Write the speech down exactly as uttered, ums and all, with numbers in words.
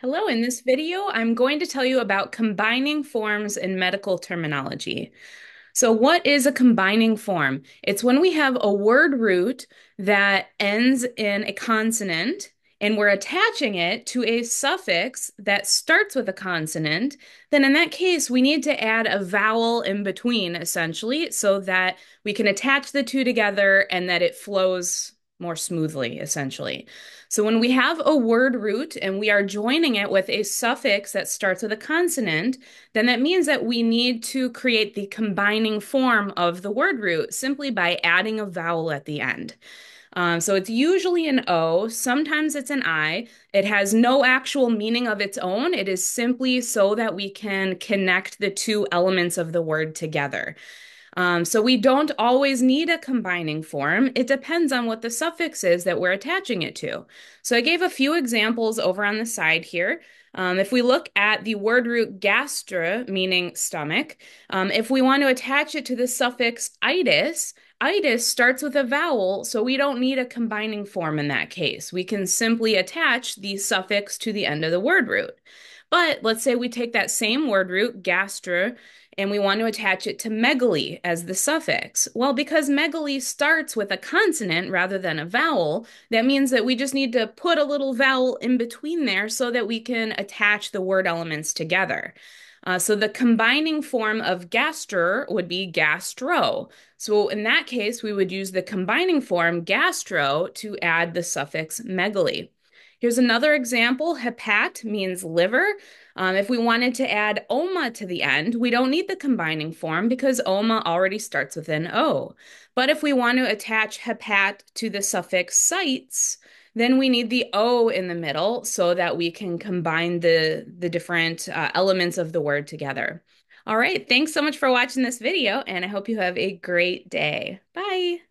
Hello, in this video, I'm going to tell you about combining forms in medical terminology. So what is a combining form? It's when we have a word root that ends in a consonant and we're attaching it to a suffix that starts with a consonant, then in that case, we need to add a vowel in between, essentially, so that we can attach the two together and that it flows more smoothly, essentially. So when we have a word root and we are joining it with a suffix that starts with a consonant, then that means that we need to create the combining form of the word root simply by adding a vowel at the end. Um, so it's usually an O, sometimes it's an I. It has no actual meaning of its own. It is simply so that we can connect the two elements of the word together. Um, so we don't always need a combining form. It depends on what the suffix is that we're attaching it to. So I gave a few examples over on the side here. Um, if we look at the word root gastra, meaning stomach, um, if we want to attach it to the suffix itis, itis starts with a vowel, so we don't need a combining form in that case. We can simply attach the suffix to the end of the word root. But let's say we take that same word root, gastra, and we want to attach it to megaly as the suffix. Well, because megaly starts with a consonant rather than a vowel, that means that we just need to put a little vowel in between there so that we can attach the word elements together. Uh, so the combining form of gaster would be gastro. So in that case, we would use the combining form gastro to add the suffix megaly. Here's another example. Hepat means liver. Um, if we wanted to add oma to the end, we don't need the combining form because oma already starts with an O. But if we want to attach hepat to the suffix sites, then we need the O in the middle so that we can combine the, the different uh, elements of the word together. All right, thanks so much for watching this video, and I hope you have a great day. Bye.